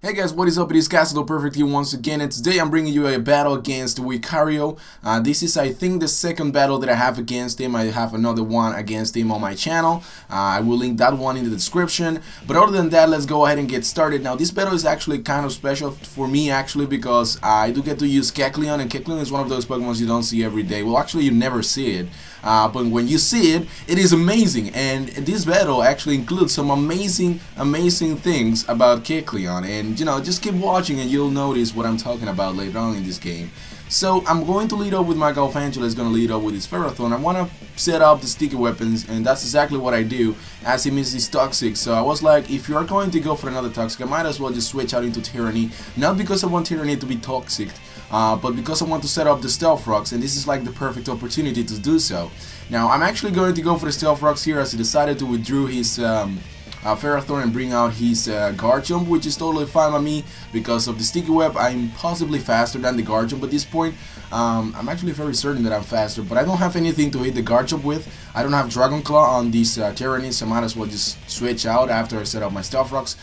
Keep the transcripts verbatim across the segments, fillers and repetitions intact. Hey guys, what is up? It is Casadorperfect here once again, and today I'm bringing you a battle against Wicario. Uh, this is, I think, the second battle that I have against him. I have another one against him on my channel. Uh, I will link that one in the description. But other than that, let's go ahead and get started. Now, this battle is actually kind of special for me, actually, because I do get to use Kecleon, and Kecleon is one of those Pokémon you don't see every day. Well, actually, you never see it. Uh, but when you see it, it is amazing, and this battle actually includes some amazing, amazing things about Kecleon. And you know, just keep watching and you'll notice what I'm talking about later on in this game. So I'm going to lead up with my Galvantula. Is going to lead up with his Ferrothorn. I want to set up the sticky weapons, and that's exactly what I do, as he misses Toxic. So I was like, if you're going to go for another Toxic, I might as well just switch out into Tyranny. Not because I want Tyranny to be Toxic, uh, but because I want to set up the Stealth Rocks, and this is like the perfect opportunity to do so. Now I'm actually going to go for the Stealth Rocks here, as he decided to withdraw his um, Uh, Ferrothorn and bring out his uh, Garchomp, which is totally fine by me because of the sticky web. I'm possibly faster than the Garchomp at this point. um, I'm actually very certain that I'm faster, but I don't have anything to hit the Garchomp with. I don't have Dragon Claw on these uh, Tyranny, so I might as well just switch out after I set up my Stealth Rocks.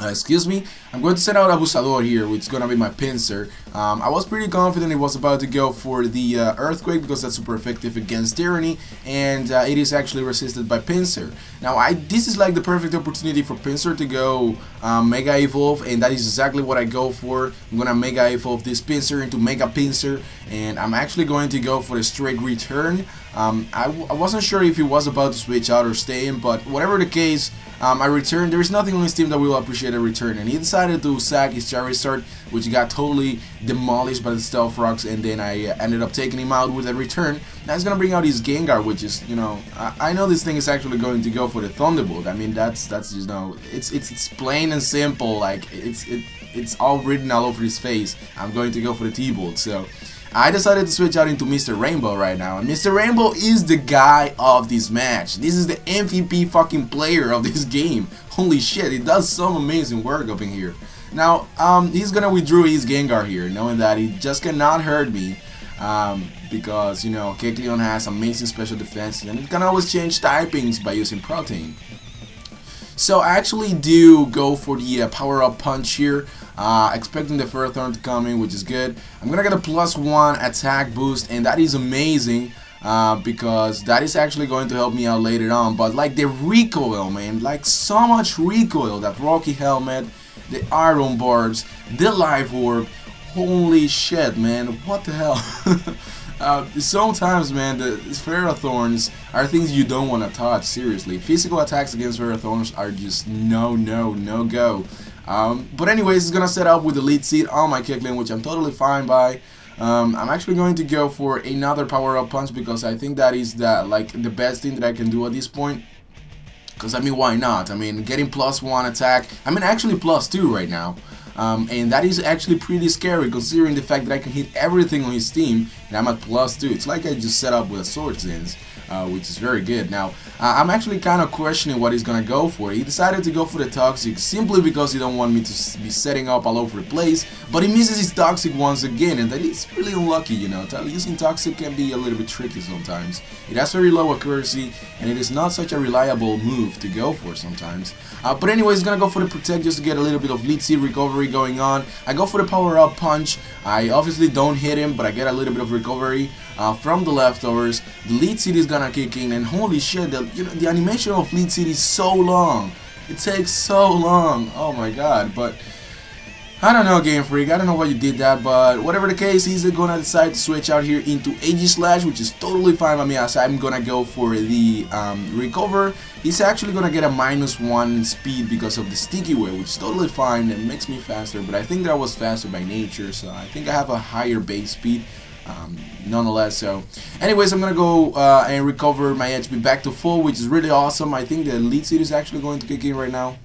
Uh, excuse me, I'm going to set out Abusador here, which is going to be my Pinsir. Um, I was pretty confident it was about to go for the uh, Earthquake because that's super effective against Tyranny, and uh, it is actually resisted by Pinsir. Now, I, this is like the perfect opportunity for Pinsir to go uh, Mega Evolve, and that is exactly what I go for. I'm going to Mega Evolve this Pinsir into Mega Pinsir, and I'm actually going to go for a straight return. Um, I, w I wasn't sure if he was about to switch out or stay in, but whatever the case, um, I returned. There is nothing on his team that will appreciate a return, and he decided to sack his Charizard, which got totally demolished by the Stealth Rocks, and then I ended up taking him out with a return. Now he's gonna bring out his Gengar, which is, you know, I, I know this thing is actually going to go for the Thunderbolt. I mean, that's, that's you know, it's, it's, it's plain and simple, like, it's, it, it's all written all over his face. I'm going to go for the T-Bolt, so I decided to switch out into Mister Rainbow right now, and Mister Rainbow is the guy of this match. This is the M V P fucking player of this game. Holy shit, he does some amazing work up in here. Now, um, he's gonna withdraw his Gengar here, knowing that he just cannot hurt me, um, because, you know, Kecleon has amazing special defense, and it can always change typings by using Protean. So I actually do go for the uh, power-up punch here, uh, expecting the Ferrothorn to come in, which is good. I'm gonna get a plus one attack boost, and that is amazing, uh, because that is actually going to help me out later on. But like the recoil, man, like so much recoil, that Rocky Helmet, the Iron Barbs, the Life Orb, holy shit, man, what the hell? Uh, sometimes, man, the Ferrothorns are things you don't want to touch, seriously. Physical attacks against Ferrothorns are just no, no, no go. Um, but anyways, it's going to set up with the lead seed on my Kecleon, which I'm totally fine by. Um, I'm actually going to go for another power-up punch because I think that is the, like, the best thing that I can do at this point. Because, I mean, why not? I mean, getting plus one attack, I mean, actually plus two right now. Um, and that is actually pretty scary considering the fact that I can hit everything on his team and I'm at plus two. It's like I just set up with a Sword Sense, uh, which is very good. Now, uh, I'm actually kind of questioning what he's going to go for. He decided to go for the Toxic simply because he don't want me to be setting up all over the place, but he misses his Toxic once again, and that is really unlucky, you know. Using Toxic can be a little bit tricky sometimes. It has very low accuracy, and it is not such a reliable move to go for sometimes. Uh, but anyway, he's going to go for the Protect just to get a little bit of lead seed recovery going on. I go for the power up punch. I obviously don't hit him, but I get a little bit of recovery uh, from the leftovers. The lead seed is gonna kick in, and holy shit, the, you know, the animation of lead seed is so long. It takes so long. Oh my god. But I don't know, Game Freak, I don't know why you did that, but whatever the case, he's gonna decide to switch out here into Aegislash, which is totally fine by me, as I'm gonna go for the um, recover. He's actually gonna get a minus one speed because of the sticky wave, which is totally fine. It makes me faster, but I think that I was faster by nature, so I think I have a higher base speed. Um, nonetheless, so anyways, I'm gonna go uh, and recover my H P back to full, which is really awesome. I think the lead seed is actually going to kick in right now.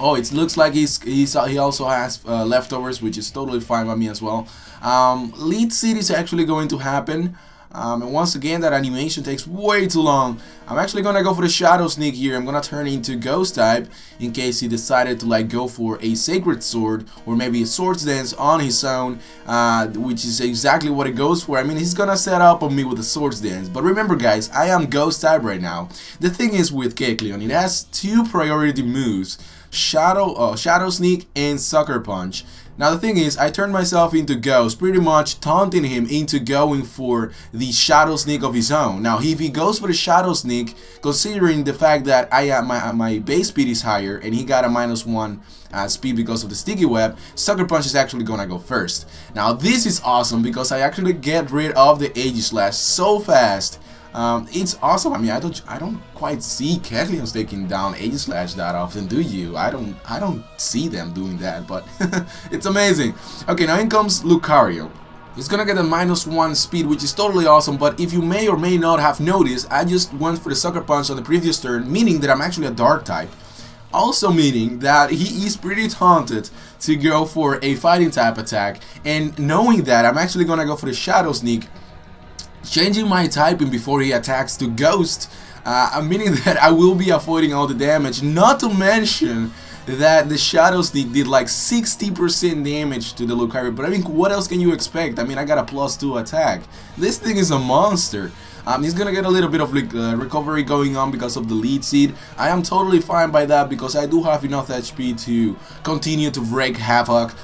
Oh, it looks like he's, he's he also has uh, leftovers, which is totally fine by me as well. Um, lead seed is actually going to happen. Um, and once again, that animation takes way too long. I'm actually gonna go for the Shadow Sneak here. I'm gonna turn it into Ghost type in case he decided to like go for a Sacred Sword or maybe a Swords Dance on his own, uh, which is exactly what it goes for. I mean, he's gonna set up on me with a Swords Dance. But remember, guys, I am Ghost type right now. The thing is with Kecleon, it has two priority moves: Shadow, uh, Shadow Sneak and Sucker Punch. Now the thing is, I turned myself into Ghost, pretty much taunting him into going for the Shadow Sneak of his own. Now if he goes for the Shadow Sneak, considering the fact that I uh, my, my base speed is higher and he got a minus one uh, speed because of the sticky web, Sucker Punch is actually gonna go first. Now this is awesome because I actually get rid of the Aegislash so fast. Um, it's awesome. I mean, I don't, I don't quite see Kecleon's taking down Aegislash that often, do you? I don't, I don't see them doing that, but it's amazing. Okay, now in comes Lucario. He's gonna get a minus one speed, which is totally awesome, but if you may or may not have noticed, I just went for the Sucker Punch on the previous turn, meaning that I'm actually a Dark type. Also meaning that he is pretty taunted to go for a Fighting type attack, and knowing that, I'm actually gonna go for the Shadow Sneak, changing my typing before he attacks to Ghost, uh, meaning that I will be avoiding all the damage, not to mention that the Shadow Sneak did like sixty percent damage to the Lucario. But I mean, what else can you expect? I mean, I got a plus two attack. This thing is a monster. Um, he's gonna get a little bit of uh, recovery going on because of the lead seed. I am totally fine by that because I do have enough H P to continue to wreak havoc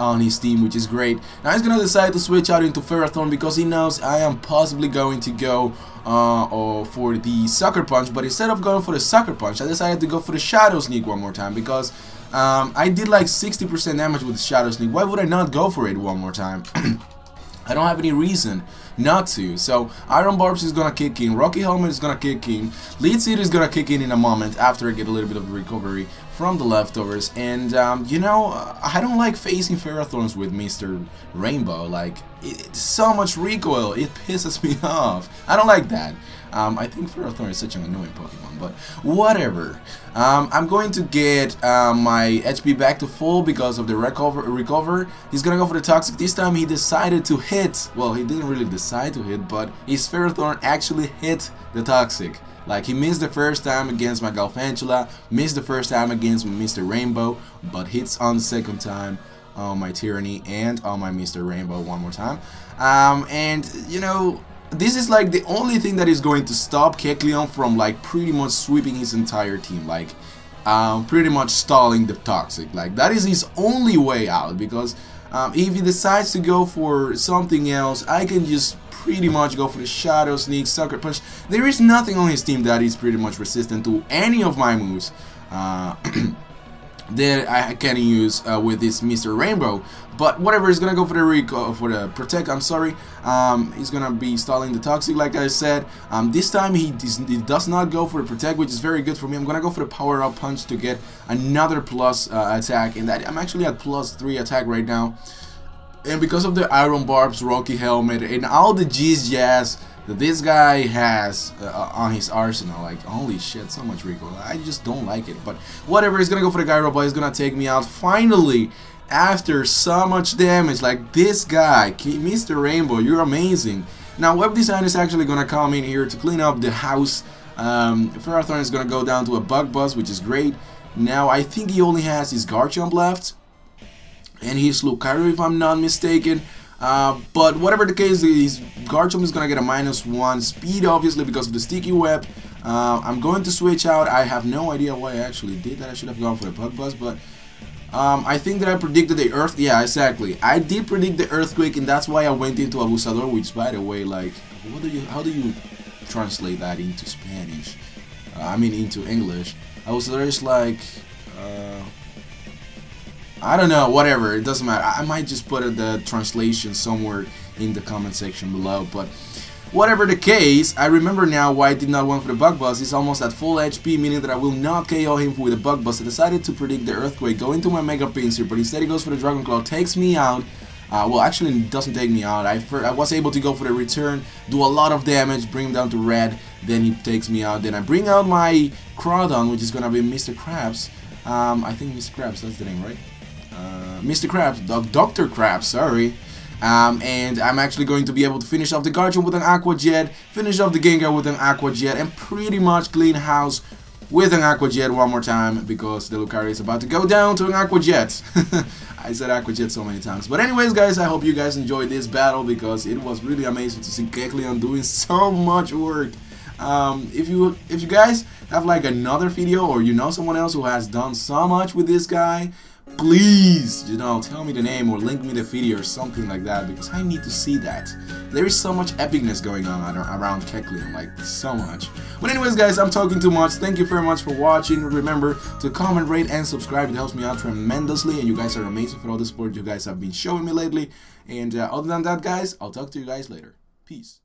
on his team, which is great. Now he's gonna decide to switch out into Ferrothorn because he knows I am possibly going to go uh, or for the Sucker Punch, but instead of going for the Sucker Punch, I decided to go for the Shadow Sneak one more time because um, I did like sixty percent damage with the Shadow Sneak. Why would I not go for it one more time? I don't have any reason not to. So Iron Barbs is gonna kick in, Rocky Helmet is gonna kick in, Lead Seed is gonna kick in in a moment after I get a little bit of recovery from the leftovers. And um, you know, I don't like facing Ferrothorns with Mister Rainbow. Like, it's so much recoil, it pisses me off. I don't like that. Um, I think Ferrothorn is such an annoying Pokemon, but whatever. Um, I'm going to get uh, my H P back to full because of the recover. recover. He's going to go for the Toxic. This time he decided to hit. Well, he didn't really decide to hit, but his Ferrothorn actually hit the Toxic. Like, he missed the first time against my Galvantula, missed the first time against Mister Rainbow, but hits on the second time on my Tyranny and on my Mister Rainbow one more time. Um, and, you know, this is like the only thing that is going to stop Kecleon from like pretty much sweeping his entire team, like um, pretty much stalling the Toxic. Like, that is his only way out, because um, if he decides to go for something else, I can just pretty much go for the Shadow Sneak, Sucker Punch. There is nothing on his team that is pretty much resistant to any of my moves uh, that I can use uh, with this Mister Rainbow. But whatever, he's gonna go for the Rico, for the Protect, I'm sorry. Um, he's gonna be stalling the Toxic, like I said. Um, this time he, he does not go for the Protect, which is very good for me. I'm gonna go for the Power Up Punch to get another plus uh, attack, and that, I'm actually at plus three attack right now. And because of the Iron Barbs, Rocky Helmet, and all the G's jazz that this guy has uh, on his arsenal, like, holy shit, so much recoil. I just don't like it, but whatever. He's gonna go for the Gyro Ball. He's gonna take me out finally after so much damage. Like, this guy, Mister Rainbow, you're amazing. Now Web Design is actually gonna come in here to clean up the house. um, Ferrothorn is gonna go down to a Bug Buzz, which is great. Now I think he only has his Garchomp left and his Lucario, if I'm not mistaken. Uh, but whatever the case is, Garchomp is gonna get a minus one speed, obviously, because of the sticky web. Uh, I'm going to switch out. I have no idea why I actually did that. I should have gone for the Bug Buzz, but um, I think that I predicted the Earth. Yeah, exactly. I did predict the Earthquake, and that's why I went into Abusador. Which, by the way, like, what do you? How do you translate that into Spanish? Uh, I mean, into English. Abusador is like. Uh, I don't know, whatever, it doesn't matter. I might just put the translation somewhere in the comment section below, but whatever the case, I remember now why I did not want for the Bug Buzz. He's almost at full H P, meaning that I will not K O him with a Bug Buzz. I decided to predict the Earthquake, go into my Mega Pinsir, but instead he goes for the Dragon Claw, takes me out. Uh, well, actually, it doesn't take me out. I, I was able to go for the return, do a lot of damage, bring him down to red, then he takes me out. Then I bring out my Cronodon, which is gonna be Mister Krabs. Um, I think Mister Krabs, that's the name, right? Uh, Mister Krabs, Doctor Krabs, sorry. Um, and I'm actually going to be able to finish off the Garchomp with an Aqua Jet, finish off the Gengar with an Aqua Jet, and pretty much clean house with an Aqua Jet one more time, because the Lucario is about to go down to an Aqua Jet. I said Aqua Jet so many times. But anyways, guys, I hope you guys enjoyed this battle, because it was really amazing to see Kecleon doing so much work. Um, if you if you guys have like another video, or you know someone else who has done so much with this guy, please, you know, tell me the name or link me the video or something like that, because I need to see that. There is so much epicness going on around Kecleon, like so much. But anyways, guys, I'm talking too much. Thank you very much for watching. Remember to comment, rate, and subscribe. It helps me out tremendously, and you guys are amazing for all the support you guys have been showing me lately. And uh, other than that, guys, I'll talk to you guys later. Peace.